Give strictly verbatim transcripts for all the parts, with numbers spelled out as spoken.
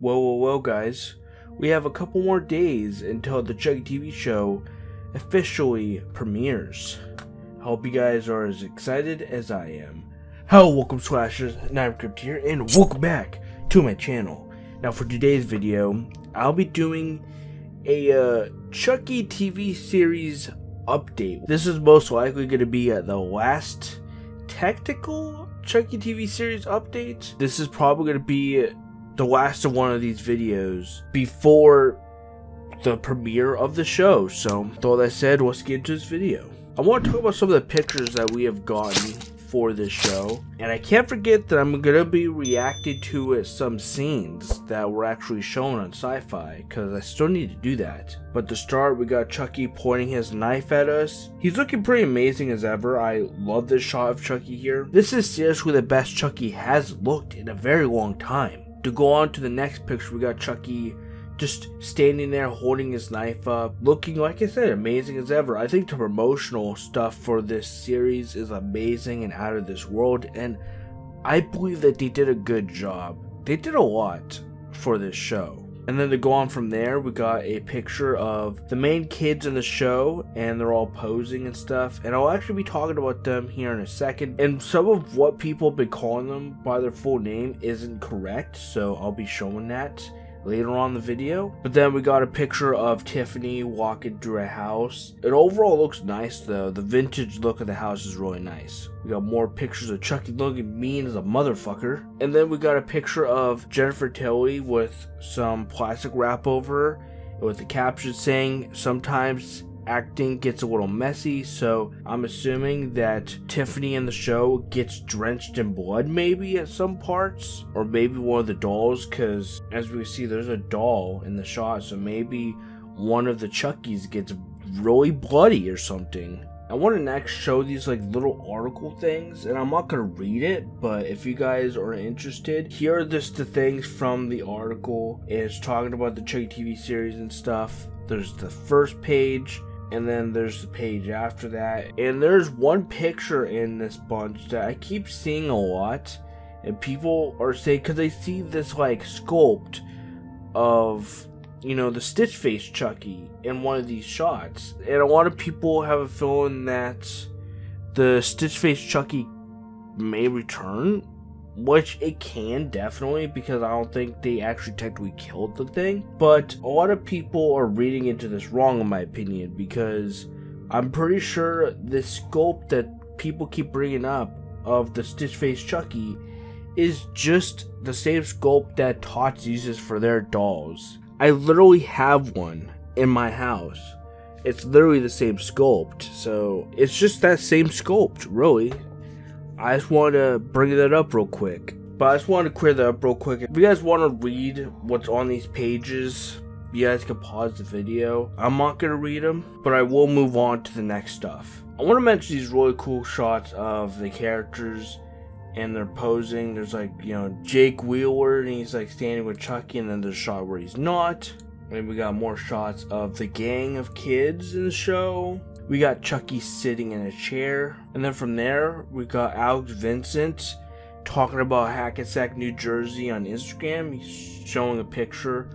Well, well, well, guys, we have a couple more days until the Chucky T V show officially premieres. I hope you guys are as excited as I am. Hello, welcome Slashers, NineCrypt here, and welcome back to my channel. Now, for today's video, I'll be doing a uh, Chucky T V series update. This is most likely going to be uh, the last technical Chucky T V series update. This is probably going to be the last of one of these videos before the premiere of the show. So, with all that said, let's get into this video. I want to talk about some of the pictures that we have gotten for this show, and I can't forget that I'm gonna be reacting to uh, some scenes that were actually shown on Sci-Fi, because I still need to do that. But to start, we got Chucky pointing his knife at us. He's looking pretty amazing as ever. I love this shot of Chucky here. This is seriously the best Chucky has looked in a very long time. To go on to the next picture, we got Chucky just standing there holding his knife up, looking, like I said, amazing as ever. I think the promotional stuff for this series is amazing and out of this world, and I believe that they did a good job. They did a lot for this show. And then to go on from there, we got a picture of the main kids in the show, and they're all posing and stuff, and I'll actually be talking about them here in a second. And some of what people have been calling them by their full name isn't correct, so I'll be showing that later on in the video. But then we got a picture of Tiffany walking through a house. It overall looks nice though. The vintage look of the house is really nice. We got more pictures of Chucky looking mean as a motherfucker. And then we got a picture of Jennifer Tilly with some plastic wrap over her, with the caption saying, "Sometimes acting gets a little messy," so I'm assuming that Tiffany in the show gets drenched in blood maybe at some parts, or maybe one of the dolls, because as we see there's a doll in the shot, so maybe one of the Chuckies gets really bloody or something. I want to next show these like little article things, and I'm not going to read it, but if you guys are interested, here are just the things from the article. It's talking about the Chucky T V series and stuff. There's the first page, and then there's the page after that, and there's one picture in this bunch that I keep seeing a lot, and people are saying, because they see this like sculpt of, you know, the Stitch Face Chucky in one of these shots, and a lot of people have a feeling that the Stitch Face Chucky may return, which it can definitely, because I don't think they actually technically killed the thing. But a lot of people are reading into this wrong in my opinion, because I'm pretty sure this sculpt that people keep bringing up of the Stitch Face Chucky is just the same sculpt that Tots uses for their dolls. I literally have one in my house. It's literally the same sculpt, so it's just that same sculpt really. I just want to bring that up real quick. But I just want to clear that up real quick. If you guys want to read what's on these pages, you guys can pause the video. I'm not going to read them, but I will move on to the next stuff. I want to mention these really cool shots of the characters and they're posing. There's like, you know, Jake Wheeler, and he's like standing with Chucky, and then there's a shot where he's not. And we got more shots of the gang of kids in the show. We got Chucky sitting in a chair. And then from there, we got Alex Vincent talking about Hackensack, New Jersey on Instagram. He's showing a picture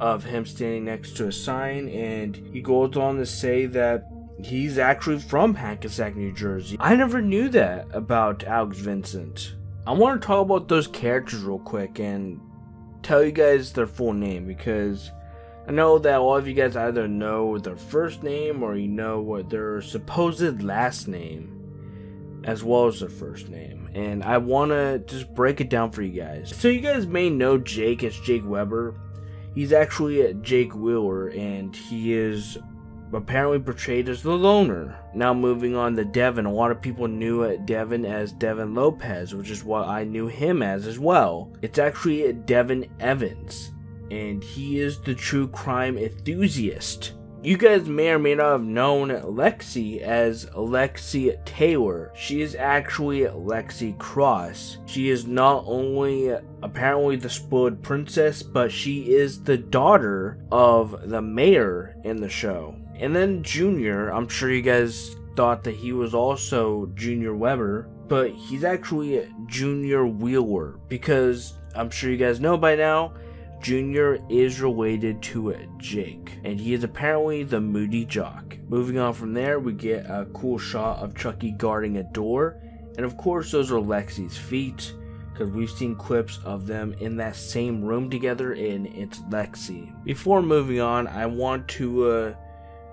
of him standing next to a sign, and he goes on to say that he's actually from Hackensack, New Jersey. I never knew that about Alex Vincent. I want to talk about those characters real quick and tell you guys their full name, because I know that a lot of you guys either know their first name or you know what their supposed last name as well as their first name, and I want to just break it down for you guys. So you guys may know Jake as Jake Weber. He's actually Jake Wheeler, and he is apparently portrayed as the loner. Now moving on to Devin, a lot of people knew Devin as Devin Lopez, which is what I knew him as as well. It's actually Devin Evans, and he is the true crime enthusiast. You guys may or may not have known Lexi as Lexi Taylor. She is actually Lexi Cross. She is not only apparently the spoiled princess, but she is the daughter of the mayor in the show. And then Junior, I'm sure you guys thought that he was also Junior Weber, but he's actually Junior Wheeler, because I'm sure you guys know by now, Junior is related to Jake, and he is apparently the moody jock. Moving on from there, we get a cool shot of Chucky guarding a door, and of course those are Lexi's feet, because we've seen clips of them in that same room together, and it's Lexi. Before moving on, I want to uh,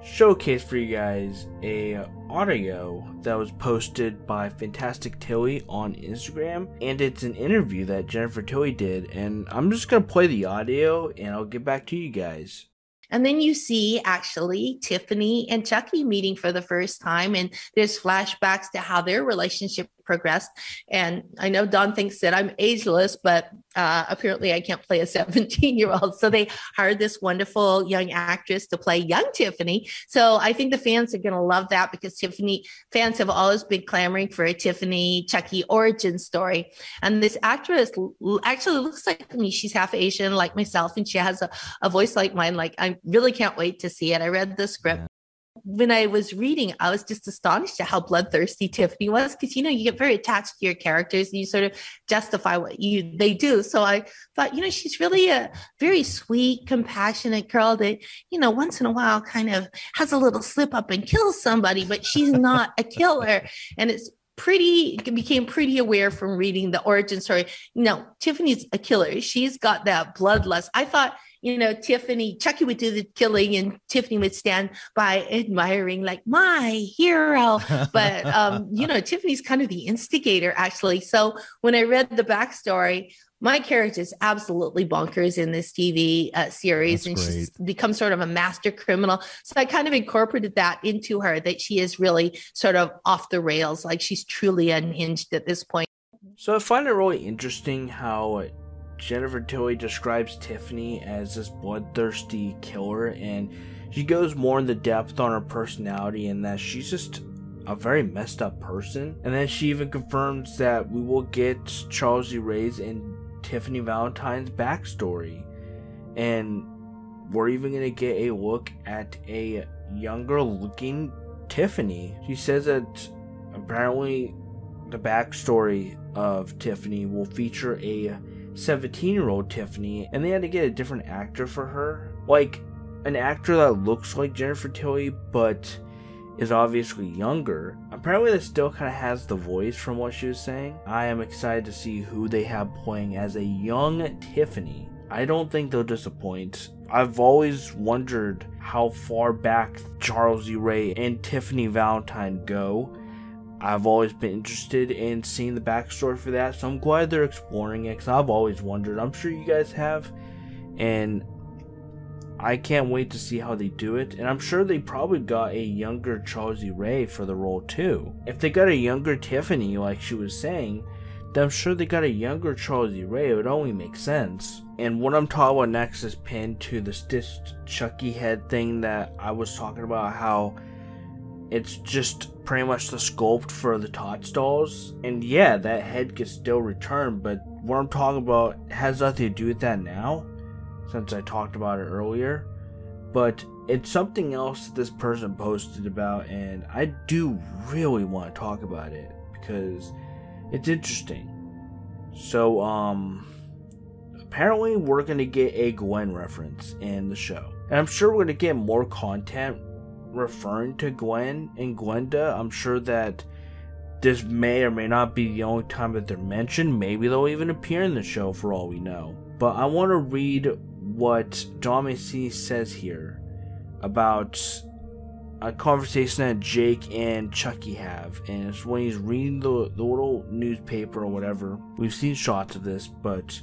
showcase for you guys a audio that was posted by Fantastic Tilly on Instagram, and it's an interview that Jennifer Tilly did, and I'm just going to play the audio and I'll get back to you guys. And then you see actually Tiffany and Chucky meeting for the first time, and there's flashbacks to how their relationship progressed. And I know Don thinks that I'm ageless, but uh, apparently I can't play a seventeen year old. So they hired this wonderful young actress to play young Tiffany. So I think the fans are going to love that, because Tiffany fans have always been clamoring for a Tiffany Chucky origin story. And this actress actually looks like me. She's half Asian like myself, and she has a, a voice like mine. Like, I really can't wait to see it. I read the script. When I was reading, I was just astonished at how bloodthirsty Tiffany was, because, you know, you get very attached to your characters and you sort of justify what you they do. So I thought, you know, she's really a very sweet, compassionate girl that, you know, once in a while kind of has a little slip up and kills somebody, but she's not a killer. And it's pretty became pretty aware from reading the origin story. No, Tiffany's a killer. She's got that bloodlust. I thought, you know, Tiffany, Chucky would do the killing and Tiffany would stand by admiring, like, my hero. But, um, you know, Tiffany's kind of the instigator, actually. So when I read the backstory, my character is absolutely bonkers in this T V uh, series. That's and she's become sort of a master criminal. So I kind of incorporated that into her, that she is really sort of off the rails. Like, she's truly unhinged at this point. So I find it really interesting how Jennifer Tilly describes Tiffany as this bloodthirsty killer, and she goes more into depth on her personality and that she's just a very messed up person. And then she even confirms that we will get Charles Lee Ray's and Tiffany Valentine's backstory, and we're even going to get a look at a younger looking Tiffany. She says that apparently the backstory of Tiffany will feature a seventeen year old Tiffany, and they had to get a different actor for her, like an actor that looks like Jennifer Tilly but is obviously younger. Apparently that still kind of has the voice from what she was saying. I am excited to see who they have playing as a young Tiffany. I don't think they'll disappoint. I've always wondered how far back Charles Lee Ray and Tiffany Valentine go. I've always been interested in seeing the backstory for that, so I'm glad they're exploring it, because I've always wondered. I'm sure you guys have, and I can't wait to see how they do it. And I'm sure they probably got a younger Charles Lee Ray for the role too. If they got a younger Tiffany, like she was saying, then I'm sure they got a younger Charles Lee Ray. It would only make sense. And what I'm talking about next is pinned to the stitched Chucky head thing that I was talking about, how it's just pretty much the sculpt for the Tots dolls. And yeah, that head could still return, but what I'm talking about has nothing to do with that now, since I talked about it earlier. But it's something else that this person posted about, and I do really want to talk about it, because it's interesting. So, um, apparently we're going to get a Glen reference in the show. And I'm sure we're going to get more content referring to Glen and Glenda. I'm sure that this may or may not be the only time that they're mentioned. Maybe they'll even appear in the show for all we know. But I want to read what Don Mancini says here about a conversation that Jake and Chucky have, and it's when he's reading the, the little newspaper or whatever. We've seen shots of this, but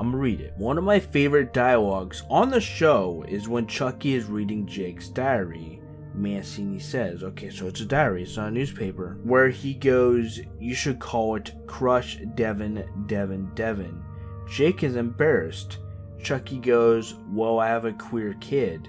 I'm gonna read it. One of my favorite dialogues on the show is when Chucky is reading Jake's diary. Mancini says, okay, so it's a diary, it's not a newspaper, where he goes, you should call it Crush Devin, Devin, Devin. Jake is embarrassed. Chucky goes, well, I have a queer kid.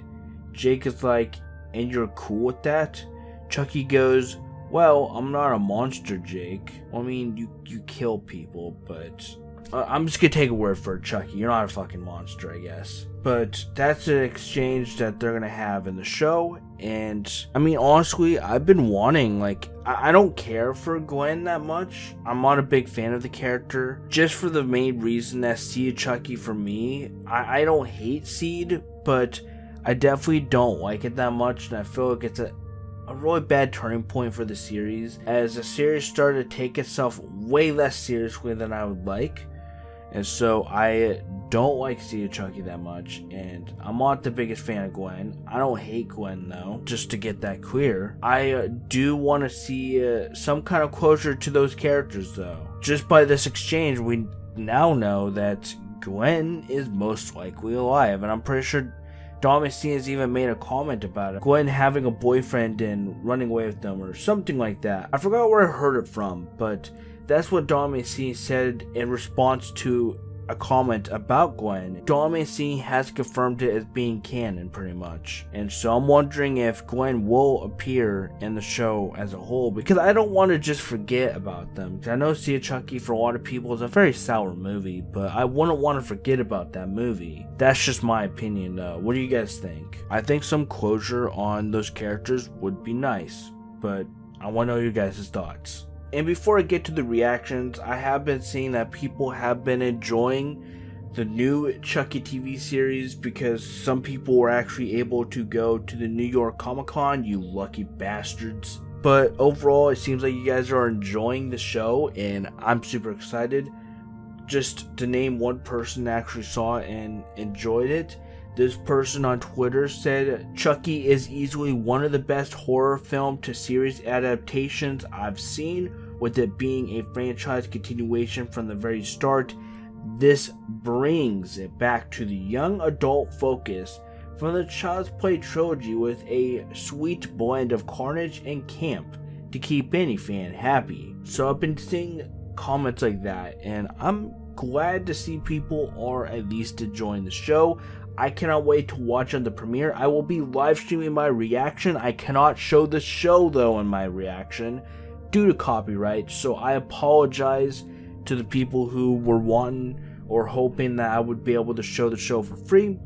Jake is like, and you're cool with that? Chucky goes, well, I'm not a monster, Jake. I mean, you, you kill people, but uh, I'm just gonna take a word for it, Chucky. You're not a fucking monster, I guess. But that's an exchange that they're gonna have in the show, And I mean, honestly, I've been wanting, like, I, I don't care for Glen that much. I'm not a big fan of the character, just for the main reason that Seed of Chucky, for me, I, I don't hate Seed, but I definitely don't like it that much, and I feel like it's a, a really bad turning point for the series, as the series started to take itself way less seriously than I would like. And so I don't like Seed of Chucky that much, and I'm not the biggest fan of Glen. I don't hate Glen though, just to get that clear. I uh, do want to see uh, some kind of closure to those characters though. Just by this exchange, we now know that Glen is most likely alive, and I'm pretty sure Don Mancini has even made a comment about it. Glen having a boyfriend and running away with them or something like that. I forgot where I heard it from, but that's what Don Mancini said in response to a comment about Glen. Don Mancini has confirmed it as being canon pretty much. And so I'm wondering if Glen will appear in the show as a whole, because I don't want to just forget about them. I know Seed of Chucky for a lot of people is a very sour movie, but I wouldn't want to forget about that movie. That's just my opinion though. What do you guys think? I think some closure on those characters would be nice, but I want to know you guys' thoughts. And before I get to the reactions, I have been seeing that people have been enjoying the new Chucky T V series, because some people were actually able to go to the New York Comic Con, you lucky bastards. But overall, it seems like you guys are enjoying the show, and I'm super excited. Just to name one person that actually saw it and enjoyed it, this person on Twitter said, "Chucky is easily one of the best horror film to series adaptations I've seen, with it being a franchise continuation from the very start. This brings it back to the young adult focus from the Child's Play trilogy with a sweet blend of carnage and camp to keep any fan happy." So I've been seeing comments like that, and I'm glad to see people are at least enjoying the show. I cannot wait to watch on the premiere. I will be live streaming my reaction. I cannot show the show though in my reaction due to copyright, so I apologize to the people who were wanting or hoping that I would be able to show the show for free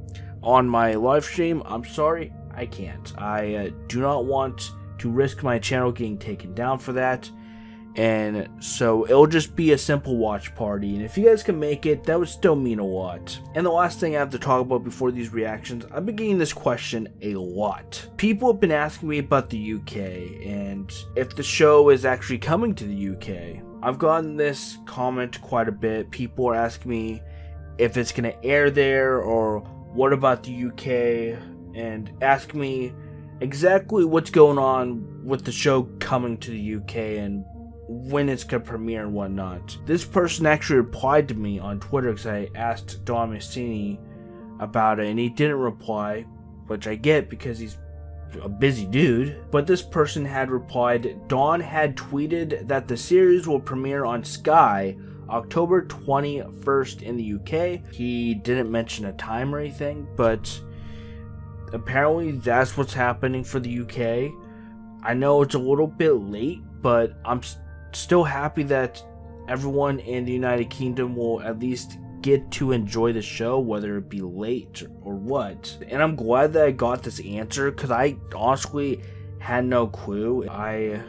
on my live stream. I'm sorry, I can't. I uh, do not want to risk my channel getting taken down for that. And so it'll just be a simple watch party, and if you guys can make it, that would still mean a lot. And the last thing I have to talk about before these reactions, I've been getting this question a lot. People have been asking me about the U K and if the show is actually coming to the U K. I've gotten this comment quite a bit. People are asking me if it's going to air there, or what about the U K, and ask me exactly what's going on with the show coming to the U K and when it's gonna premiere and whatnot. This person actually replied to me on Twitter, because I asked Don Mancini about it and he didn't reply, which I get because he's a busy dude. But this person had replied, "Don had tweeted that the series will premiere on Sky October twenty-first in the U K. He didn't mention a time or anything, but apparently that's what's happening for the U K. I know it's a little bit late, but I'm still Still happy that everyone in the United Kingdom will at least get to enjoy the show, whether it be late or what. And I'm glad that I got this answer, because I honestly had no clue. I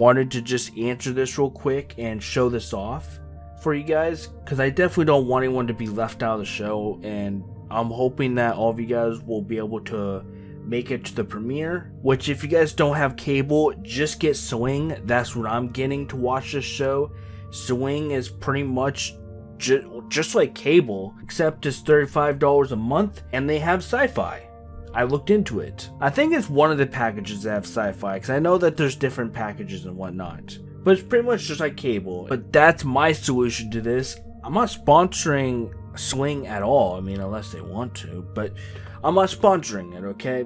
wanted to just answer this real quick and show this off for you guys, because I definitely don't want anyone to be left out of the show, and I'm hoping that all of you guys will be able to make it to the premiere. Which, if you guys don't have cable, just get Sling. That's what I'm getting to watch this show. Sling is pretty much ju just like cable, except it's thirty-five dollars a month, and they have Sci-Fi. I looked into it. I think it's one of the packages that have Sci-Fi, because I know that there's different packages and whatnot, but it's pretty much just like cable. But that's my solution to this. I'm not sponsoring Sling at all. I mean, unless they want to, but I'm not sponsoring it, okay?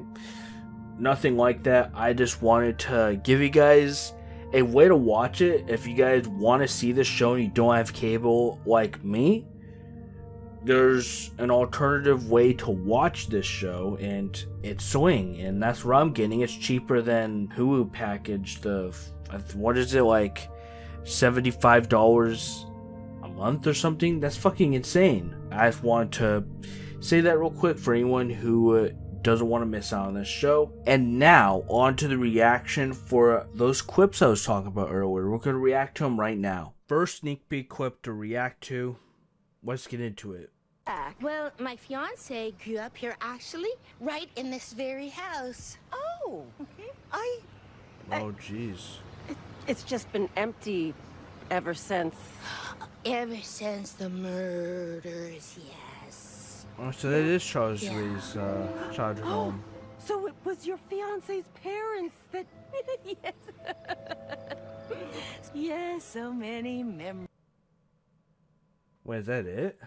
Nothing like that. I just wanted to give you guys a way to watch it. If you guys want to see this show and you don't have cable like me, there's an alternative way to watch this show, and it's Sling, and that's what I'm getting. It's cheaper than Hulu package. The, what is it, like seventy-five dollars a month or something? That's fucking insane. I just wanted to say that real quick for anyone who uh, doesn't want to miss out on this show. And now, on to the reaction for those quips I was talking about earlier. We're going to react to them right now. First sneak peek clip to react to. Let's get into it. Well, my fiance grew up here, actually, right in this very house. Oh, okay. I... Oh, jeez. It, it's just been empty ever since. Ever since the murders, yes. Oh, so that is Charles yeah. Lee's uh, Charles oh, home. So it was your fiance's parents that... yes. Yes, so many memories. Wait, is that it?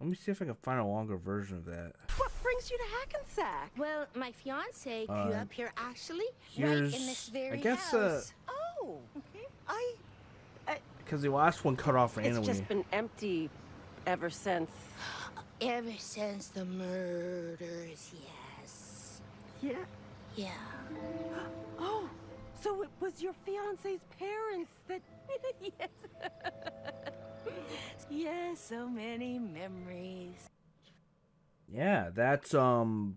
Let me see if I can find a longer version of that. What brings you to Hackensack? Well, my fiance grew uh, up here, actually, right in this very I guess, house. Uh, oh, okay. I. Because the last one cut off randomly. It's just been empty ever since. Ever since the murders, yes. Yeah. Yeah. Oh, so it was your fiance's parents that. Yes. Yeah, so many memories. Yeah, that's um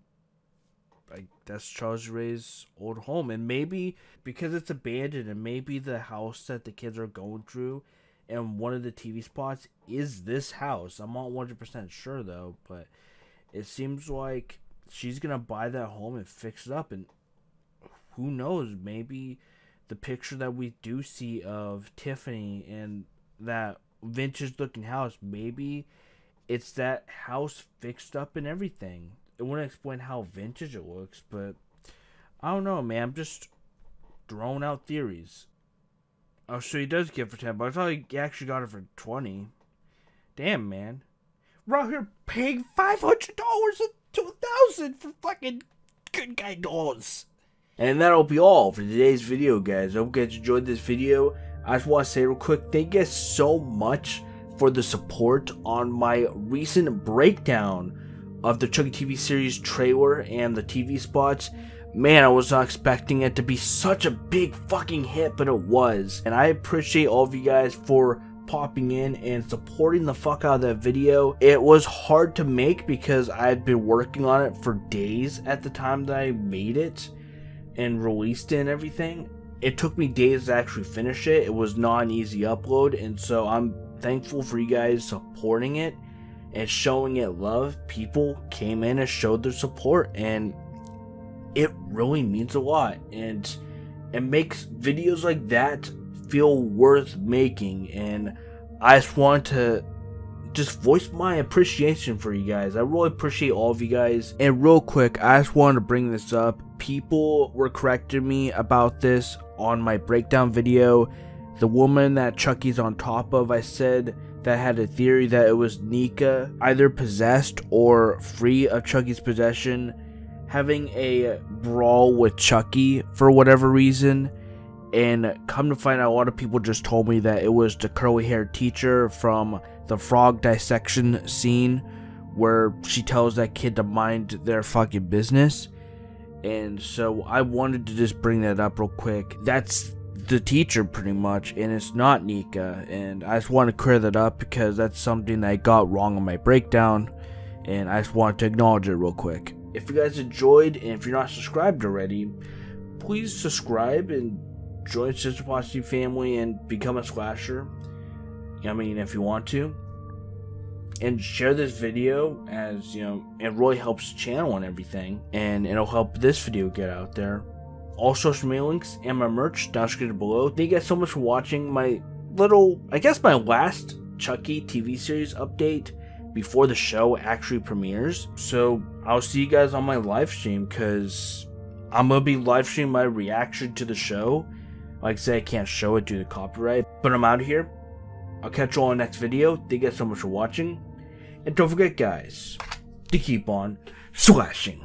like that's Charles Ray's old home, and maybe because it's abandoned, and maybe the house that the kids are going through and one of the T V spots is this house. I'm not one hundred percent sure though, but it seems like she's gonna buy that home and fix it up, and who knows, maybe the picture that we do see of Tiffany and that vintage looking house, maybe it's that house fixed up and everything. It wouldn't explain how vintage it looks, but I don't know, man. I'm just throwing out theories. Oh, so he does get it for ten bucks. I thought he actually got it for twenty. Damn, man. We're out here paying five hundred dollars and two thousand dollars for fucking good guy dolls. And that'll be all for today's video, guys. I hope you guys enjoyed this video. I just want to say real quick, thank you guys so much for the support on my recent breakdown of the Chucky T V series trailer and the T V spots. Man, I was not expecting it to be such a big fucking hit, but it was. And I appreciate all of you guys for popping in and supporting the fuck out of that video. It was hard to make because I've been working on it for days at the time that I made it and released it and everything. It took me days to actually finish it. It was not an easy upload, and so I'm thankful for you guys supporting it and showing it love. People came in and showed their support, and it really means a lot, and it makes videos like that feel worth making. And I just want to just voice my appreciation for you guys. I really appreciate all of you guys. And real quick, I just wanted to bring this up. People were correcting me about this on my breakdown video. The woman that Chucky's on top of, I said that I had a theory that it was Nika, either possessed or free of Chucky's possession, having a brawl with Chucky for whatever reason. And come to find out, a lot of people just told me that it was the curly-haired teacher from the frog dissection scene where she tells that kid to mind their fucking business. And so I wanted to just bring that up real quick. That's the teacher pretty much, and it's not Nika. And I just want to clear that up because that's something that I got wrong on my breakdown, and I just want to acknowledge it real quick. If you guys enjoyed, and if you're not subscribed already, please subscribe and join the Sister Posse family and become a slasher. I mean, if you want to. And share this video, as you know, it really helps the channel and everything, and it'll help this video get out there. All social media links and my merch down description below. Thank you guys so much for watching my little, I guess my last Chucky T V series update before the show actually premieres. So I'll see you guys on my live stream, because I'm gonna be live streaming my reaction to the show. Like I said, I can't show it due to copyright, but I'm out of here. I'll catch you all in the next video. Thank you guys so much for watching. And don't forget, guys, to keep on slashing.